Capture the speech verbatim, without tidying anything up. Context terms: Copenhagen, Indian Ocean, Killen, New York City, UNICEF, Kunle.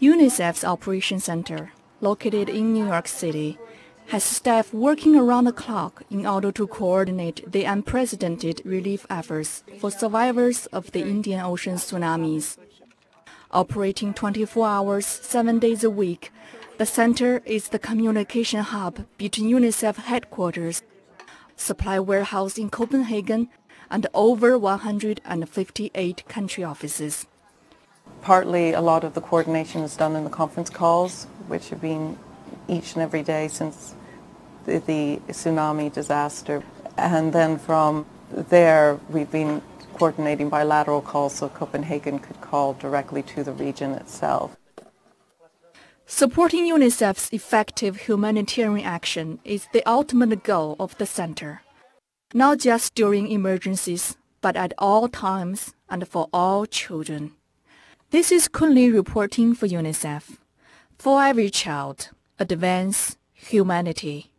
UNICEF's Operation Center, located in New York City, has staff working around the clock in order to coordinate the unprecedented relief efforts for survivors of the Indian Ocean tsunamis. Operating twenty-four hours, seven days a week, the center is the communication hub between UNICEF headquarters, supply warehouse in Copenhagen, and over one hundred fifty-eight country offices. Partly a lot of the coordination is done in the conference calls, which have been each and every day since the, the tsunami disaster. And then from there we've been coordinating bilateral calls so Copenhagen could call directly to the region itself. Supporting UNICEF's effective humanitarian action is the ultimate goal of the center, not just during emergencies, but at all times and for all children. This is Kunle reporting for UNICEF. For every child, advance humanity.